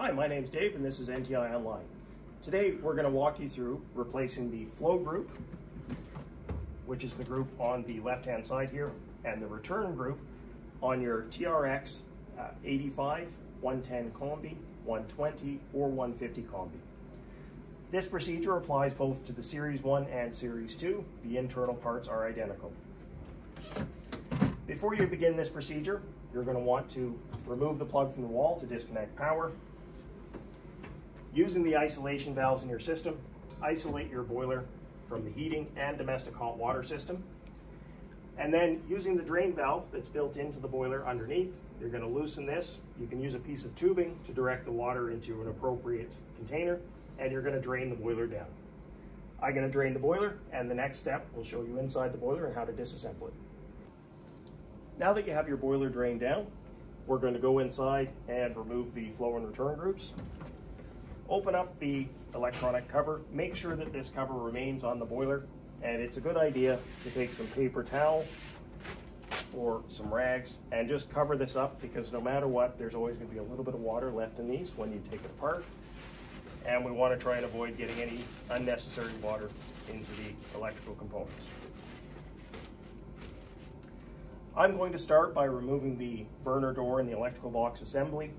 Hi, my name's Dave and this is NTI Online. Today we're going to walk you through replacing the flow group, which is the group on the left hand side here, and the return group on your TRX 85, 110 combi, 120 or 150 combi. This procedure applies both to the Series 1 and Series 2. The internal parts are identical. Before you begin this procedure, you're going to want to remove the plug from the wall to disconnect power. Using the isolation valves in your system, isolate your boiler from the heating and domestic hot water system. And then using the drain valve that's built into the boiler underneath, you're going to loosen this. You can use a piece of tubing to direct the water into an appropriate container, and you're going to drain the boiler down. I'm going to drain the boiler, and the next step will show you inside the boiler and how to disassemble it. Now that you have your boiler drained down, we're going to go inside and remove the flow and return groups. Open up the electronic cover. Make sure that this cover remains on the boiler, and it's a good idea to take some paper towel or some rags and just cover this up, because no matter what, there's always going to be a little bit of water left in these when you take it apart. And we want to try and avoid getting any unnecessary water into the electrical components. I'm going to start by removing the burner door in the electrical box assembly.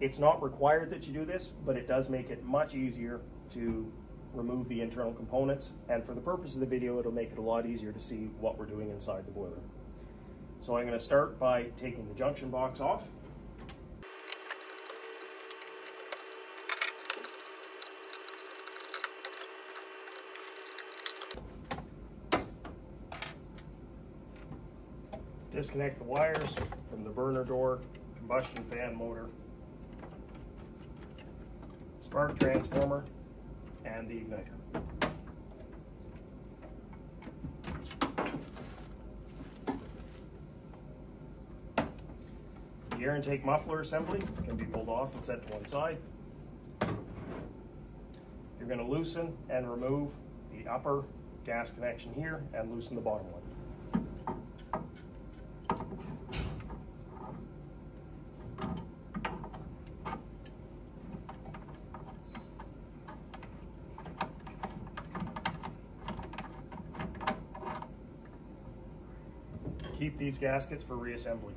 It's not required that you do this, but it does make it much easier to remove the internal components, and for the purpose of the video, it'll make it a lot easier to see what we're doing inside the boiler. So I'm going to start by taking the junction box off. Disconnect the wires from the burner door, combustion fan motor, spark transformer, and the igniter. The air intake muffler assembly can be pulled off and set to one side. You're going to loosen and remove the upper gas connection here and loosen the bottom one. Keep these gaskets for reassembly.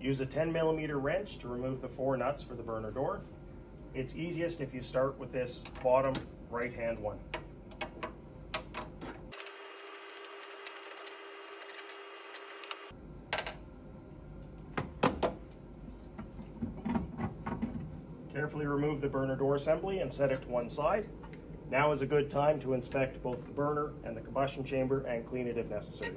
Use a 10mm wrench to remove the 4 nuts for the burner door. It's easiest if you start with this bottom right-hand one. Carefully remove the burner door assembly and set it to one side. Now is a good time to inspect both the burner and the combustion chamber and clean it if necessary.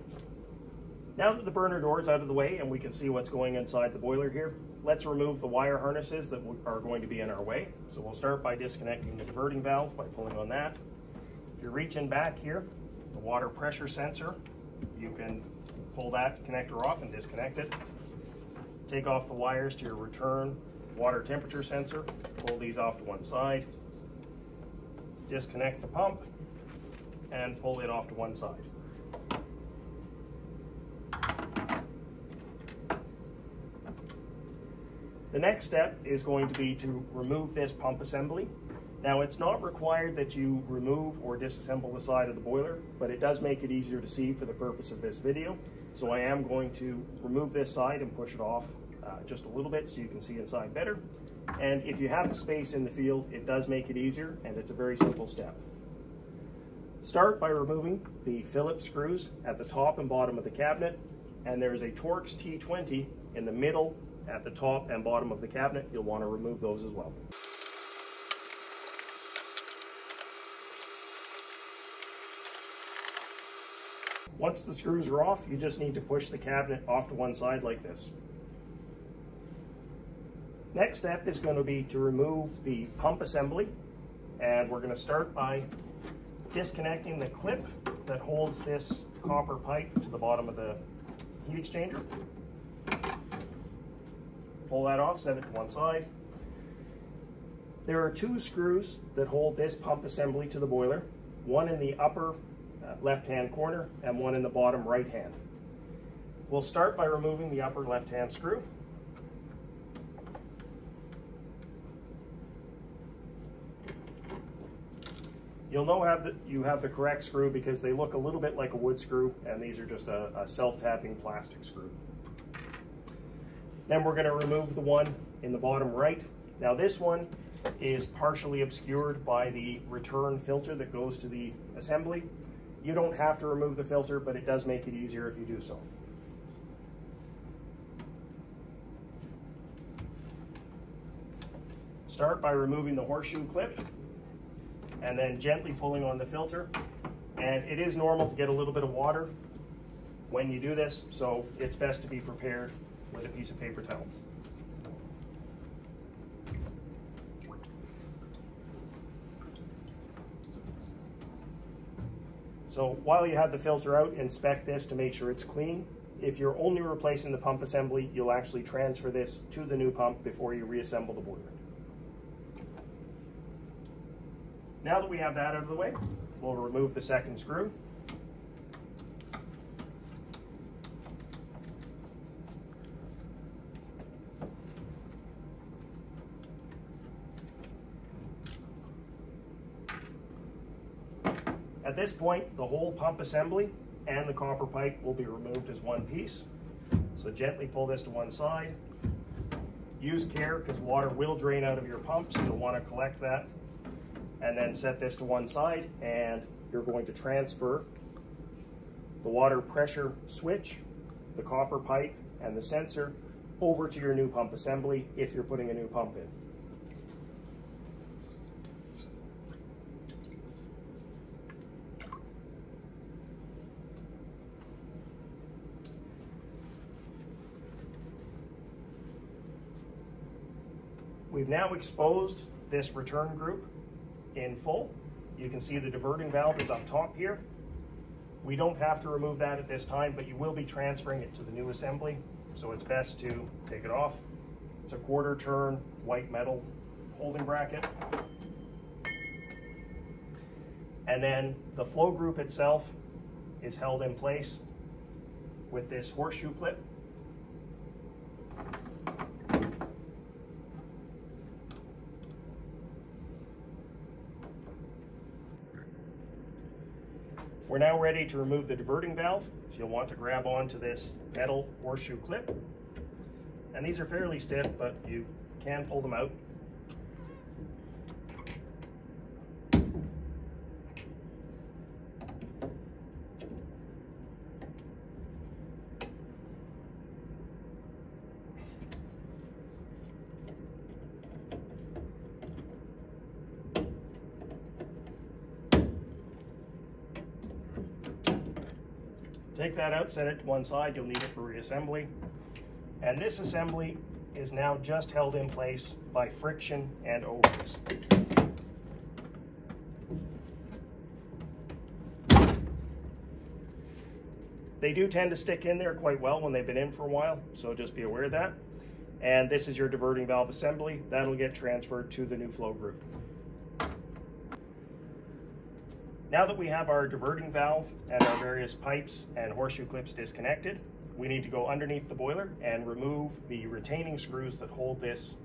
Now that the burner door is out of the way and we can see what's going inside the boiler here, let's remove the wire harnesses that are going to be in our way. So we'll start by disconnecting the diverting valve by pulling on that. If you reach in back here, the water pressure sensor, you can pull that connector off and disconnect it. Take off the wires to your return water temperature sensor, pull these off to one side. Disconnect the pump and pull it off to one side. The next step is going to be to remove this pump assembly. Now, it's not required that you remove or disassemble the side of the boiler, but it does make it easier to see for the purpose of this video. So I am going to remove this side and push it off just a little bit so you can see inside better. And if you have the space in the field, it does make it easier, and it's a very simple step. Start by removing the Phillips screws at the top and bottom of the cabinet, and there is a Torx T20 in the middle at the top and bottom of the cabinet. You'll want to remove those as well. Once the screws are off, you just need to push the cabinet off to one side like this. Next step is going to be to remove the pump assembly, and we're going to start by disconnecting the clip that holds this copper pipe to the bottom of the heat exchanger. Pull that off, set it to one side. There are 2 screws that hold this pump assembly to the boiler, one in the upper left-hand corner and one in the bottom right-hand. We'll start by removing the upper left-hand screw. You'll know you have the correct screw because they look a little bit like a wood screw, and these are just a self-tapping plastic screw. Then we're going to remove the one in the bottom right. Now this one is partially obscured by the return filter that goes to the assembly. You don't have to remove the filter, but it does make it easier if you do so. Start by removing the horseshoe clip and then gently pulling on the filter. And it is normal to get a little bit of water when you do this, so it's best to be prepared with a piece of paper towel. So while you have the filter out, inspect this to make sure it's clean. If you're only replacing the pump assembly, you'll actually transfer this to the new pump before you reassemble the boiler. Now that we have that out of the way, we'll remove the second screw. At this point, the whole pump assembly and the copper pipe will be removed as one piece. So gently pull this to one side. Use care because water will drain out of your pump, so you'll want to collect that. And then set this to one side, and you're going to transfer the water pressure switch, the copper pipe, and the sensor over to your new pump assembly if you're putting a new pump in. We've now exposed this return group in full. You can see the diverting valve is up top here. We don't have to remove that at this time, but you will be transferring it to the new assembly, so it's best to take it off. It's a quarter turn white metal holding bracket. And then the flow group itself is held in place with this horseshoe clip. We're now ready to remove the diverting valve, so you'll want to grab onto this metal horseshoe clip. And these are fairly stiff, but you can pull them out. Take that out, set it to one side, you'll need it for reassembly. And this assembly is now just held in place by friction and overs. They do tend to stick in there quite well when they've been in for a while, so just be aware of that. And this is your diverting valve assembly. That'll get transferred to the new flow group. Now that we have our diverting valve and our various pipes and horseshoe clips disconnected, we need to go underneath the boiler and remove the retaining screws that hold this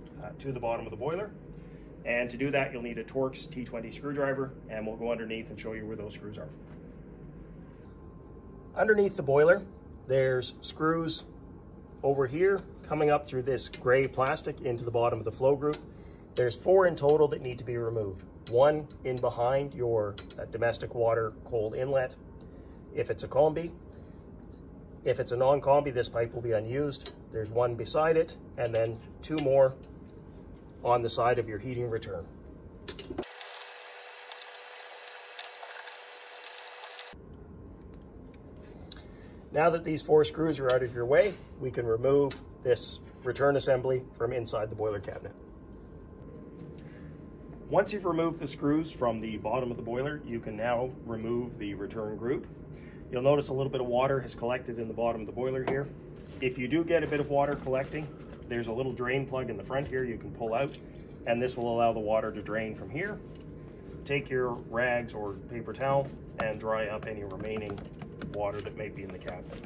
to the bottom of the boiler. And to do that, you'll need a Torx T20 screwdriver, and we'll go underneath and show you where those screws are. Underneath the boiler, there's screws over here coming up through this gray plastic into the bottom of the flow group. There's 4 in total that need to be removed. One in behind your domestic water cold inlet, if it's a combi. If it's a non-combi, this pipe will be unused. There's one beside it, and then 2 more on the side of your heating return. Now that these 4 screws are out of your way, we can remove this return assembly from inside the boiler cabinet. Once you've removed the screws from the bottom of the boiler, you can now remove the return group. You'll notice a little bit of water has collected in the bottom of the boiler here. If you do get a bit of water collecting, there's a little drain plug in the front here you can pull out, and this will allow the water to drain from here. Take your rags or paper towel and dry up any remaining water that may be in the cabinet.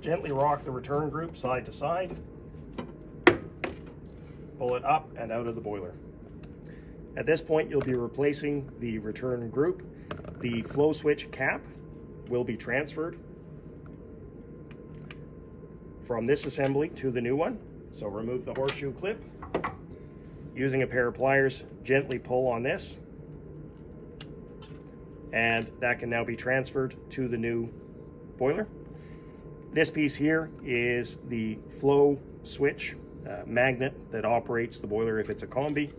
Gently rock the return group side to side. pull it up and out of the boiler. At this point, you'll be replacing the return group. The flow switch cap will be transferred from this assembly to the new one. So remove the horseshoe clip. Using a pair of pliers, gently pull on this, and that can now be transferred to the new boiler. This piece here is the flow switch magnet that operates the boiler if it's a combi.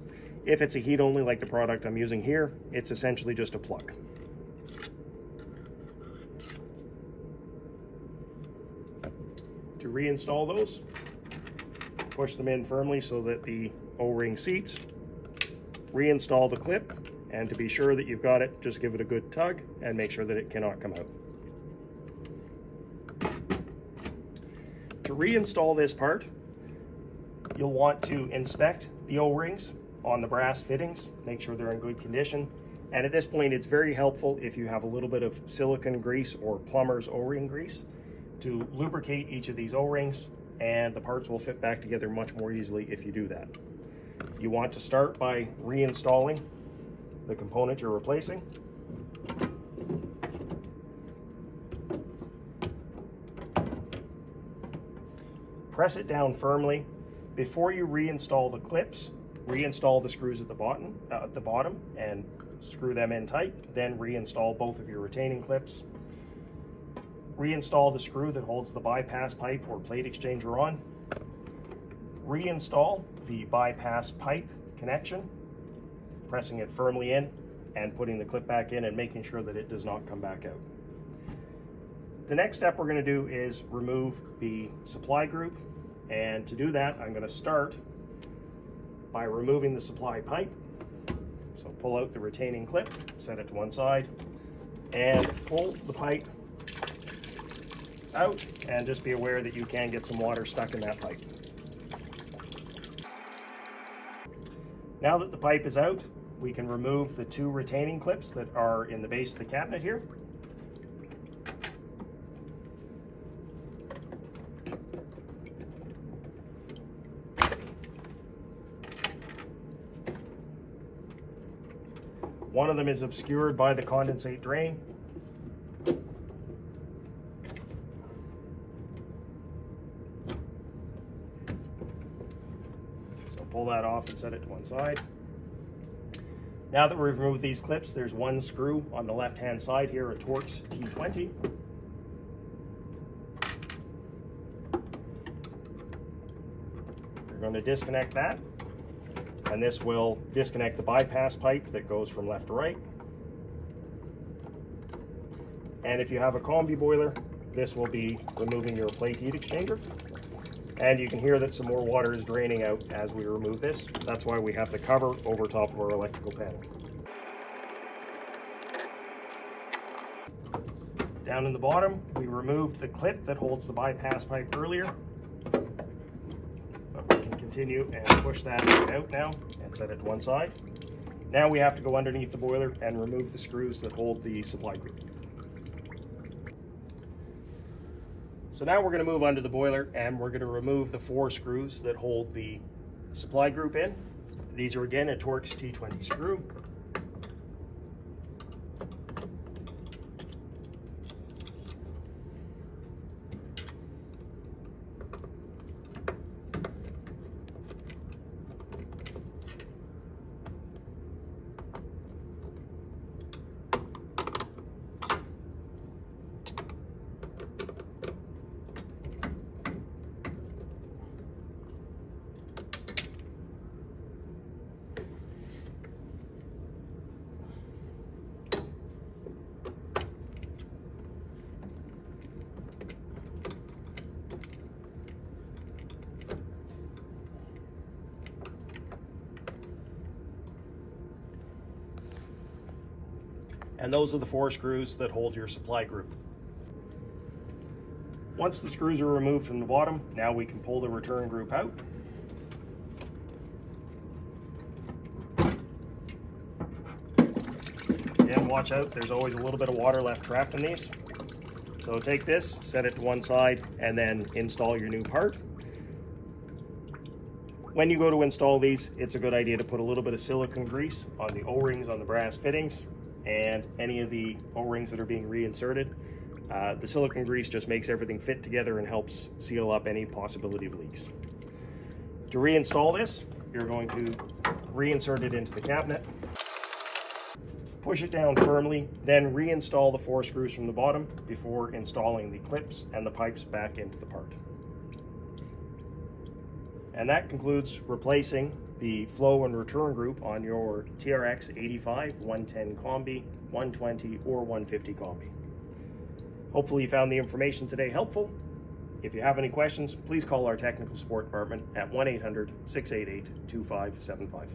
If it's a heat only, like the product I'm using here, it's essentially just a plug. To reinstall those, push them in firmly so that the O-ring seats, reinstall the clip, and to be sure that you've got it, just give it a good tug and make sure that it cannot come out. To reinstall this part, you'll want to inspect the O-rings on the brass fittings, make sure they're in good condition. And at this point, it's very helpful if you have a little bit of silicone grease or plumber's O-ring grease to lubricate each of these O-rings, and the parts will fit back together much more easily if you do that. You want to start by reinstalling the component you're replacing. Press it down firmly. Before you reinstall the clips, reinstall the screws at the bottom and screw them in tight, then reinstall both of your retaining clips. Reinstall the screw that holds the bypass pipe or plate exchanger on. Reinstall the bypass pipe connection, pressing it firmly in and putting the clip back in and making sure that it does not come back out. The next step we're going to do is remove the supply group, and to do that I'm going to start by removing the supply pipe. So pull out the retaining clip, set it to one side, and pull the pipe out, and just be aware that you can get some water stuck in that pipe. Now that the pipe is out, we can remove the two retaining clips that are in the base of the cabinet here. One of them is obscured by the condensate drain. So pull that off and set it to one side. Now that we've removed these clips, there's one screw on the left-hand side here, a Torx T20. We're going to disconnect that. And this will disconnect the bypass pipe that goes from left to right. And if you have a combi boiler, this will be removing your plate heat exchanger. And you can hear that some more water is draining out as we remove this. That's why we have the cover over top of our electrical panel. Down in the bottom, we removed the clip that holds the bypass pipe earlier. Continue and push that out now and set it to one side. Now we have to go underneath the boiler and remove the screws that hold the supply group. So now we're going to move under the boiler and we're going to remove the four screws that hold the supply group in. These are again a Torx T20 screw. And those are the four screws that hold your supply group. Once the screws are removed from the bottom, now we can pull the return group out. Again, watch out, there's always a little bit of water left trapped in these. So take this, set it to one side, and then install your new part. when you go to install these, it's a good idea to put a little bit of silicone grease on the O-rings on the brass fittings and any of the O-rings that are being reinserted. The silicone grease just makes everything fit together and helps seal up any possibility of leaks. To reinstall this, you're going to reinsert it into the cabinet, push it down firmly, then reinstall the 4 screws from the bottom before installing the clips and the pipes back into the part. And that concludes replacing the flow and return group on your TRX 85, 110 Combi, 120 or 150 Combi. Hopefully you found the information today helpful. If you have any questions, please call our technical support department at 1-800-688-2575.